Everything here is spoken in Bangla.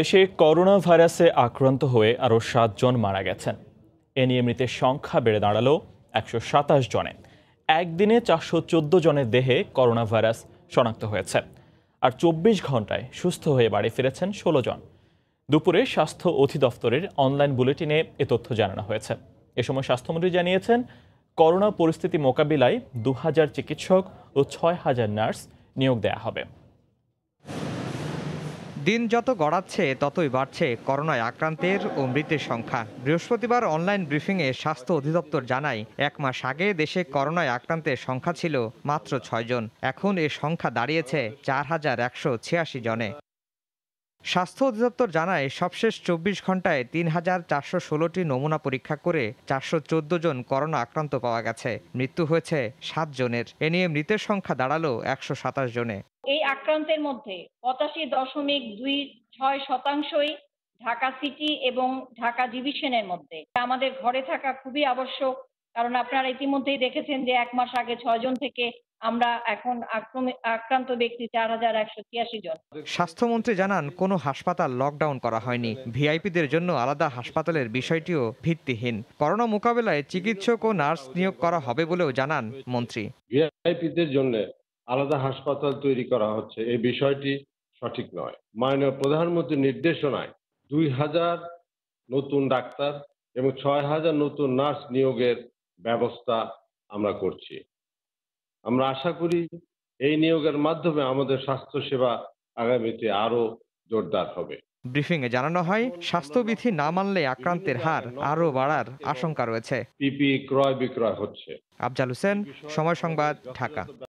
দেশে করোনা ভাইরাসে আক্রান্ত হয়ে আরও ৭ জন মারা গেছেন। এ নিয়ে মৃতের সংখ্যা বেড়ে দাঁড়ালো ১২৭ জনে। একদিনে ৪১৪ জনের দেহে করোনা ভাইরাস শনাক্ত হয়েছে, আর ২৪ ঘন্টায় সুস্থ হয়ে বাড়ি ফিরেছেন ১৬ জন। দুপুরে স্বাস্থ্য অধিদপ্তরের অনলাইন বুলেটিনে এ তথ্য জানানো হয়েছে। এ সময় স্বাস্থ্যমন্ত্রী জানিয়েছেন, করোনা পরিস্থিতি মোকাবিলায় ২০০০ চিকিৎসক ও ৬০০০ নার্স নিয়োগ দেওয়া হবে। দিন যত গড়াচ্ছে ততই বাড়ছে করোনায় আক্রান্তের ও মৃতের সংখ্যা। বৃহস্পতিবার অনলাইন ব্রিফিংয়ে স্বাস্থ্য অধিদপ্তর জানায়, এক মাস আগে দেশে করোনায় আক্রান্তের সংখ্যা ছিল মাত্র ৬ জন, এখন এ সংখ্যা দাঁড়িয়েছে ৪,১৮৬ জনে। স্বাস্থ্য অধিদপ্তর জানায়, সবশেষ ২৪ ঘন্টায় ৩,৪১৬টি নমুনা পরীক্ষা করে ৪১৪ জন করোনা আক্রান্ত পাওয়া গেছে। মৃত্যু হয়েছে ৭ জনের। এ নিয়ে মৃতের সংখ্যা দাঁড়ালো ১২৭ জনে। এই আক্রান্তের মধ্যে ৮৫.26%ই ঢাকা সিটি এবং ঢাকা ডিভিশনের মধ্যে। আমাদের ঘরে থাকা খুবই আবশ্যক, কারণ আপনারা ইতিমধ্যেই দেখেছেন যে এক মাস আগে ৬ জন থেকে আমরা এখন আক্রান্ত ব্যক্তি ৪,১৮৬ জন। স্বাস্থ্যমন্ত্রী জানান, কোনো হাসপাতাল লকডাউন করা হয়নি, ভিআইপিদের জন্য আলাদা হাসপাতালের বিষয়টিও ভিত্তিহীন। করোনা মোকাবেলায় চিকিৎসক ও নার্স নিয়োগ করা হবে বলেও জানান মন্ত্রী। ভিআইপিদের জন্য আলাদা হাসপাতাল তৈরি করা হচ্ছে, এই বিষয়টি সঠিক নয়। মাননীয় প্রধানমন্ত্রীর নির্দেশনায় ২,০০০ নতুন ডাক্তার এবং ৬,০০০ নতুন নার্স নিয়োগের ব্যবস্থা আমরা করছি। আমরা আশা করি এই নিয়োগের মাধ্যমে আমাদের স্বাস্থ্যসেবা আগামীতে আরও জোরদার হবে। ব্রিফিংয়ে জানানো হয়, স্বাস্থ্যবিধি না মানলে আক্রান্তের হার আরও বাড়ার আশঙ্কা রয়েছে। পিপিই ক্রয় বিক্রয় হচ্ছে। আফজাল হোসেন, সময় সংবাদ, ঢাকা।